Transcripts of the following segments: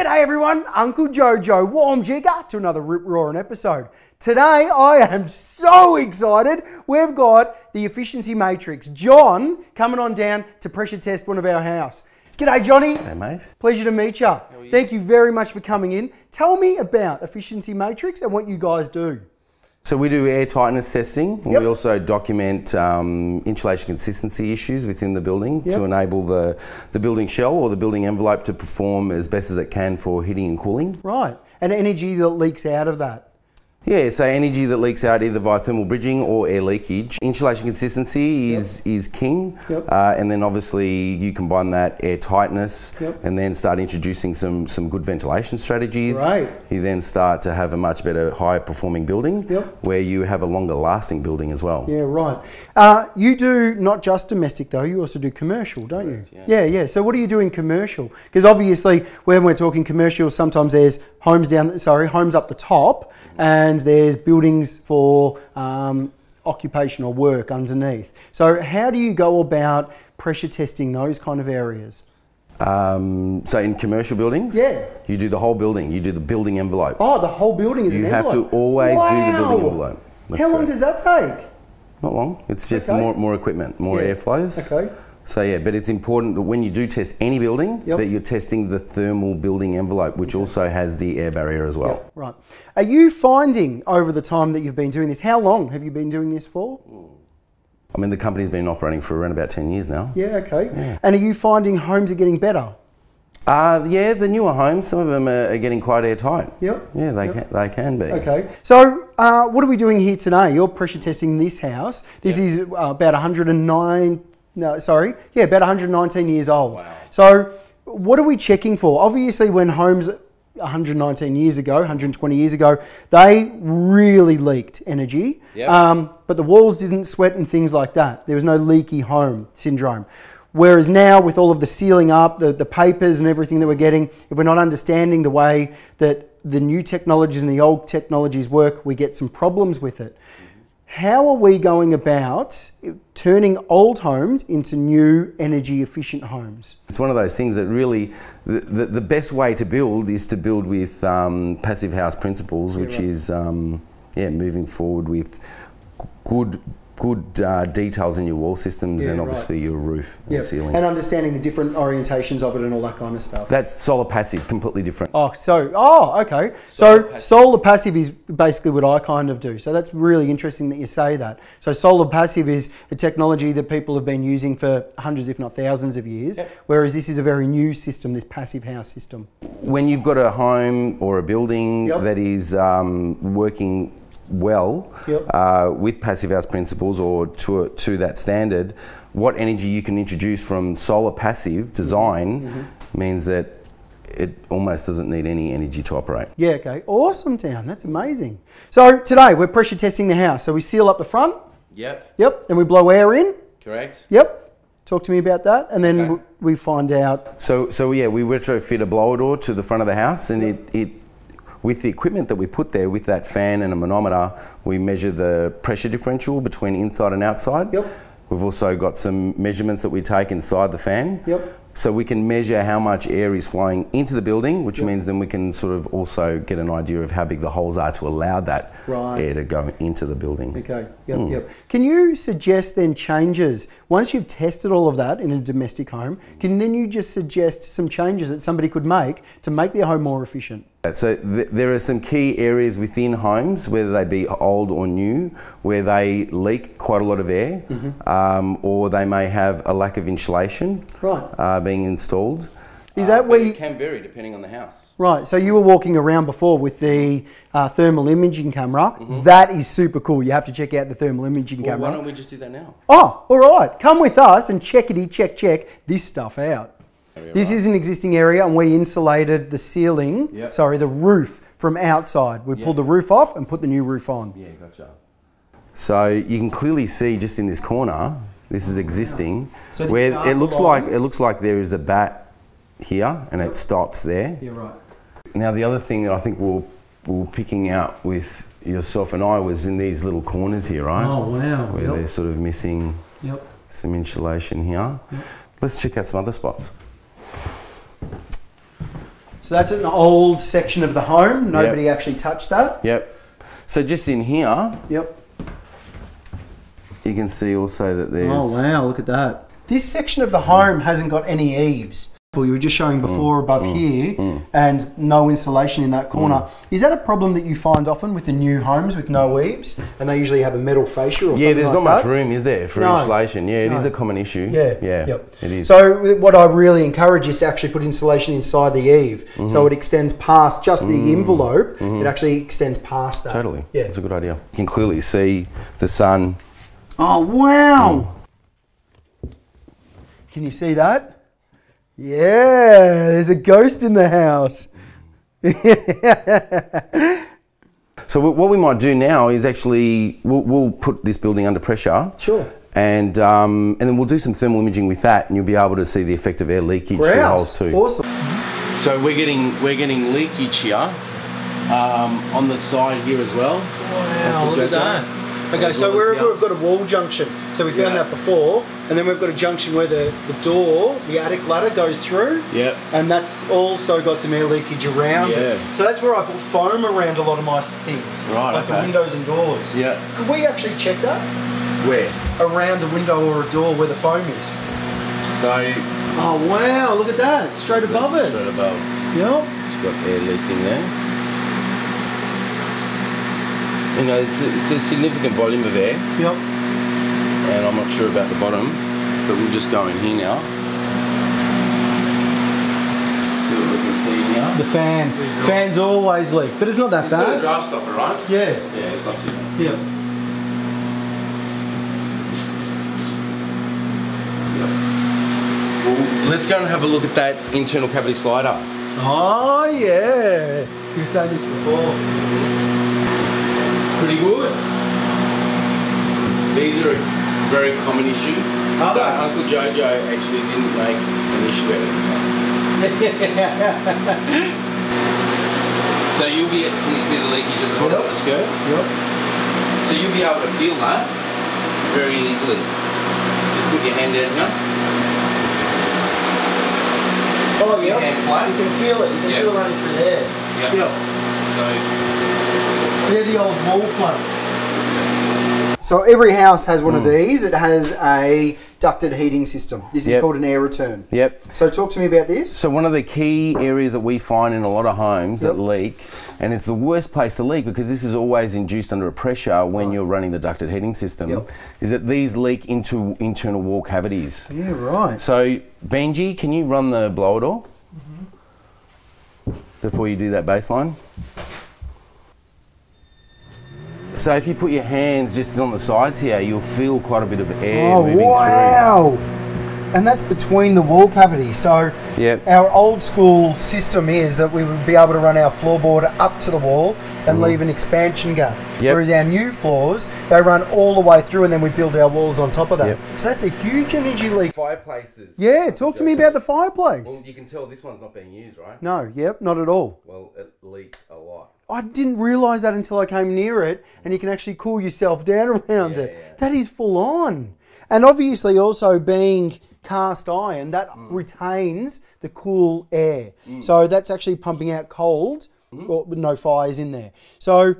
G'day everyone, Uncle Jojo, warm jigger to another rip-roaring episode. Today I am so excited, we've got the Efficiency Matrix, John, coming on down to pressure test one of our house. G'day Johnny. Hey mate. Pleasure to meet you. How are you? Thank you very much for coming in. Tell me about Efficiency Matrix and what you guys do. So we do air tightness testing. Yep. We also document insulation consistency issues within the building to enable the building shell or the building envelope to perform as best as it can for heating and cooling. Right, and energy that leaks out of that. Yeah, so energy that leaks out either via thermal bridging or air leakage. Insulation consistency is king, and then obviously you combine that air tightness, and then start introducing some good ventilation strategies. Right. You then start to have a much better, higher performing building, where you have a longer lasting building as well. Yeah, right. You do not just domestic though, you also do commercial, don't you? Yeah. Yeah, so what do you do in commercial? Because obviously when we're talking commercial, sometimes there's homes down, homes up the top, and there's buildings for occupational work underneath. So how do you go about pressure testing those kind of areas? So in commercial buildings, you do the whole building. You do the building envelope. Oh, the whole building is an envelope. You have to always do the building envelope. That's how long does that take? Not long. It's just more equipment, more airflows. Okay. So yeah, but it's important that when you do test any building, that you're testing the thermal building envelope, which also has the air barrier as well. Yeah, right. Are you finding over the time that you've been doing this, how long have you been doing this for? I mean, the company's been operating for around about 10 years now. Yeah, okay. Yeah. And are you finding homes are getting better? Yeah, the newer homes, some of them are getting quite airtight. Yep. Yeah, they can be. Okay. So what are we doing here today? You're pressure testing this house. This is about 109... No, sorry. Yeah, about 119 years old. Wow. So what are we checking for? Obviously when homes 119 years ago, 120 years ago, they really leaked energy, but the walls didn't sweat and things like that. There was no leaky home syndrome. Whereas now with all of the sealing up, the papers and everything that we're getting, if we're not understanding the way that the new technologies and the old technologies work, we get some problems with it. How are we going about turning old homes into new energy efficient homes? It's one of those things that really, the best way to build is to build with passive house principles, which is moving forward with good details in your wall systems and obviously your roof and ceiling. And understanding the different orientations of it and all that kind of stuff. That's solar passive, completely different. Oh, so, okay. Solar passive. Solar passive is basically what I kind of do. So that's really interesting that you say that. So solar passive is a technology that people have been using for hundreds, if not thousands of years, whereas this is a very new system, this passive house system. When you've got a home or a building that is working well with passive house principles or to that standard, what energy you can introduce from solar passive design means that it almost doesn't need any energy to operate. Yeah, okay, awesome town, that's amazing. So today we're pressure testing the house. So we seal up the front. Yep. Yep, and we blow air in. Correct. Yep. Talk to me about that, and then we find out. So yeah, we retrofit a blower door to the front of the house, and it with the equipment that we put there, with that fan and a manometer, we measure the pressure differential between inside and outside. Yep. We've also got some measurements that we take inside the fan. Yep. So we can measure how much air is flowing into the building, which means then we can sort of also get an idea of how big the holes are to allow that air to go into the building. Okay, Can you suggest then changes? Once you've tested all of that in a domestic home, can then you just suggest some changes that somebody could make to make their home more efficient? So there are some key areas within homes, whether they be old or new, where they leak quite a lot of air, or they may have a lack of insulation being installed. Is that where you... It can vary depending on the house. Right, so you were walking around before with the thermal imaging camera. That is super cool. You have to check out the thermal imaging camera. Why don't we just do that now? Oh, all right. Come with us and check this stuff out. This is an existing area, and we insulated the ceiling, the roof from outside. We pulled the roof off and put the new roof on. Yeah, gotcha. So you can clearly see just in this corner, this is existing, so where it looks like there is a bat here and it stops there. Yeah, right. Now the other thing that I think we're picking out with yourself and I was in these little corners here, right? Oh, wow. Where they're sort of missing some insulation here. Let's check out some other spots. So that's an old section of the home. Nobody actually touched that. Yep. So just in here. Yep. You can see also that there's... Oh, wow, look at that. This section of the home hasn't got any eaves. Well, you were just showing before above here and no insulation in that corner. Is that a problem that you find often with the new homes with no eaves? And they usually have a metal fascia or something like that? Yeah, there's not much room, is there, for insulation? Yeah, it is a common issue. Yeah, it is. So what I really encourage is to actually put insulation inside the eave. So it extends past just the envelope. It actually extends past that. Totally. Yeah. That's a good idea. You can clearly see the sun. Oh, wow. Can you see that? Yeah, there's a ghost in the house. So what we might do now is actually, we'll put this building under pressure. Sure. And then we'll do some thermal imaging with that, and you'll be able to see the effect of air leakage through holes too. Awesome. So we're getting leakage here on the side here as well. Wow, look at that. Okay, so wherever we've got a wall junction, so we found that before, and then we've got a junction where the door, the attic ladder goes through, and that's also got some air leakage around it. So that's where I put foam around a lot of my things, like the windows and doors. Yeah. Could we actually check that? Where? Around a window or a door where the foam is. So. Oh wow, look at that, straight above it. Straight above. Yep. It's got air leaking there. You know, it's a significant volume of air. Yep. And I'm not sure about the bottom, but we'll just go in here now. See what we can see now. The fan. Fans always leak, but it's not that bad. It's got a draft stopper, right? Yeah. Yeah, it's not too bad. Yep. Well, let's go and have a look at that internal cavity slider. Oh, yeah. You were saying this before. Pretty good. These are a very common issue. So Uncle Jojo actually didn't make an issue out of this one. So you'll be, can you see the leakage at the bottom of the skirt? Yep. So you'll be able to feel that very easily. Just put your hand down here. Oh, yeah. Hand flat. You can feel it. You can feel it running through there. Yep. They're the old wall plugs. So every house has one of these. It has a ducted heating system. This is called an air return. Yep. So talk to me about this. So one of the key areas that we find in a lot of homes that leak, and it's the worst place to leak because this is always induced under a pressure when you're running the ducted heating system, is that these leak into internal wall cavities. Yeah, right. So Benji, can you run the blower door before you do that baseline? So if you put your hands just on the sides here, you'll feel quite a bit of air moving through. Wow! And that's between the wall cavity. So our old school system is that we would be able to run our floorboard up to the wall and leave an expansion gap. Whereas our new floors, they run all the way through and then we build our walls on top of that. So that's a huge energy leak. Fireplaces. Yeah, talk to me about the fireplace. Well, you can tell this one's not being used, right? No, not at all. Well, it leaks a lot. I didn't realise that until I came near it, and you can actually cool yourself down around it. Yeah. That is full on. And obviously also being cast iron, that retains the cool air. So that's actually pumping out cold, or no fires in there. So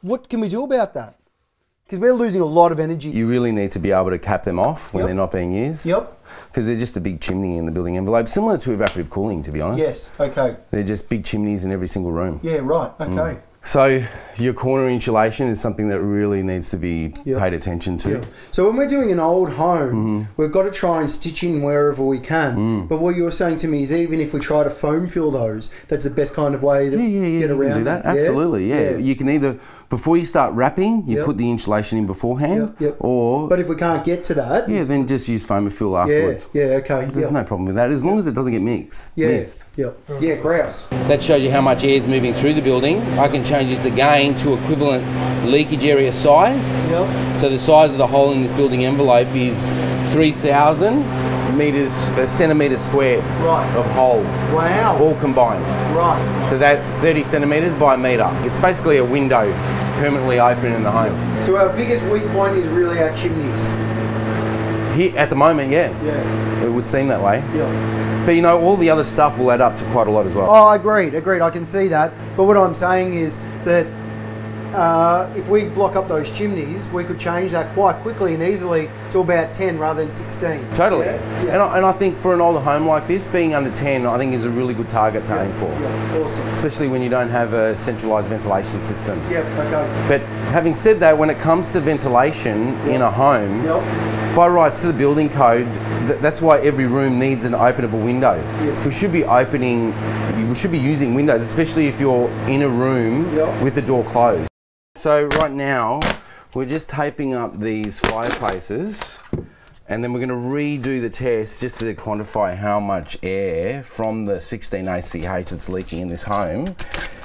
what can we do about that? Because we're losing a lot of energy. You really need to be able to cap them off when they're not being used. Because they're just a big chimney in the building envelope, similar to evaporative cooling, to be honest. Yes, okay. They're just big chimneys in every single room. Yeah, right, okay. So your corner insulation is something that really needs to be paid attention to. So when we're doing an old home, we've got to try and stitch in wherever we can. But what you were saying to me is even if we try to foam fill those, that's the best kind of way to get around. You can do that. Absolutely, You can either, before you start wrapping, you put the insulation in beforehand, or... But if we can't get to that... Yeah, then just use foam fill afterwards. Yeah, okay. There's no problem with that, as long as it doesn't get mixed. Yeah, grouse. That shows you how much air is moving through the building. I can changes the gain to equivalent leakage area size. So the size of the hole in this building envelope is 3,000 centimetres squared of hole. Wow. All combined. Right. So that's 30 centimetres by a metre. It's basically a window permanently open in the home. So our biggest weak point is really our chimneys. Here at the moment, yeah, it would seem that way. Yeah. But you know, all the other stuff will add up to quite a lot as well. Oh, agreed, agreed. I can see that. But what I'm saying is that if we block up those chimneys, we could change that quite quickly and easily to about 10 rather than 16. Totally. Yeah. Yeah. And I think for an older home like this, being under 10, I think is a really good target to aim for. Yeah, awesome. Especially when you don't have a centralised ventilation system. Yeah, okay. But having said that, when it comes to ventilation in a home, by rights to the building code, that's why every room needs an openable window. Yes. We should be using windows, especially if you're in a room with the door closed. So right now, we're just taping up these fireplaces and then we're going to redo the test just to quantify how much air from the 16 ACH that's leaking in this home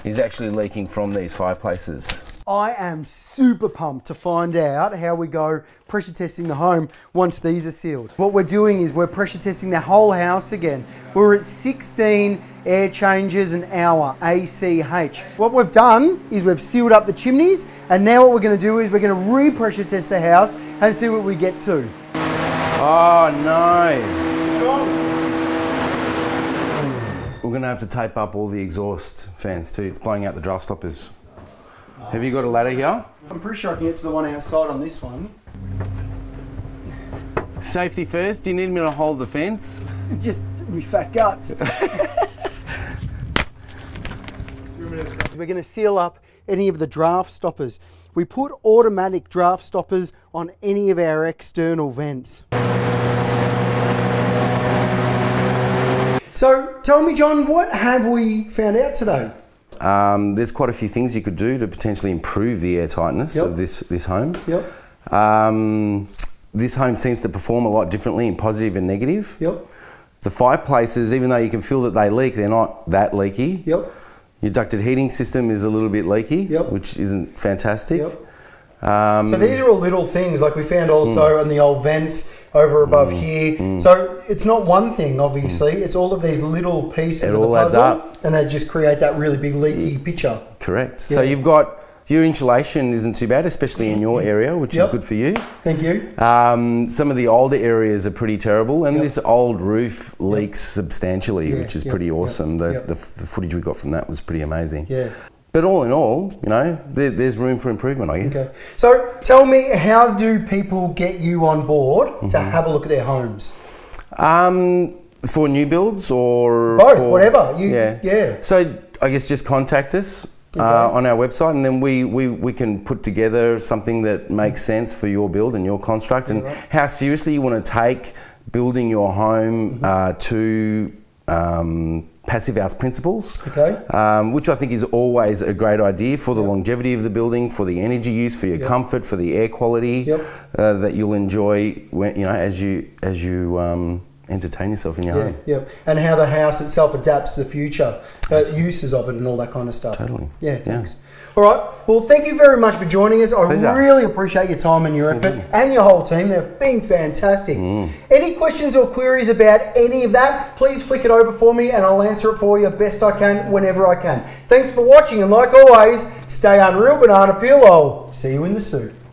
is actually leaking from these fireplaces. I am super pumped to find out how we go pressure testing the home once these are sealed. What we're doing is we're pressure testing the whole house again. We're at 16 air changes an hour, ACH. What we've done is we've sealed up the chimneys, and now what we're gonna do is we're gonna re-pressure test the house and see what we get to. Oh no. We're gonna have to tape up all the exhaust fans too. It's blowing out the draft stoppers. Have you got a ladder here? I'm pretty sure I can get to the one outside on this one. Safety first, do you need me to hold the fence? It's just me fat guts. We're going to seal up any of the draft stoppers. We put automatic draft stoppers on any of our external vents. So tell me, John, what have we found out today? There's quite a few things you could do to potentially improve the air tightness of this home. Yep. This home seems to perform a lot differently in positive and negative. Yep. The fireplaces, even though you can feel that they leak, they're not that leaky. Yep. Your ducted heating system is a little bit leaky, which isn't fantastic. Yep. So these are all little things, like we found also in the old vents over above here. So it's not one thing, obviously. It's all of these little pieces of the puzzle, adds up, and they just create that really big leaky picture. Correct. Yeah. So you've got your insulation isn't too bad, especially in your area, which is good for you. Thank you. Some of the older areas are pretty terrible, and this old roof leaks substantially, which is pretty awesome. The footage we got from that was pretty amazing. Yeah. But all in all, you know, there's room for improvement, I guess. Okay. So tell me, how do people get you on board to have a look at their homes? For new builds or... both, whatever. So I guess just contact us on our website, and then we can put together something that makes sense for your build and your construct and how seriously you want to take building your home to... passive house principles, which I think is always a great idea for the longevity of the building, for the energy use, for your comfort, for the air quality that you'll enjoy when, you know, as you entertain yourself in your home. Yep. And how the house itself adapts to the future, uses of it and all that kind of stuff. Totally. Yeah, thanks. All right, well, thank you very much for joining us. Pleasure. Really appreciate your time and your effort and your whole team. They've been fantastic. Any questions or queries about any of that, please flick it over for me and I'll answer it for you best I can whenever I can. Thanks for watching, and like always, stay unreal, banana peel. I'll see you in the suit.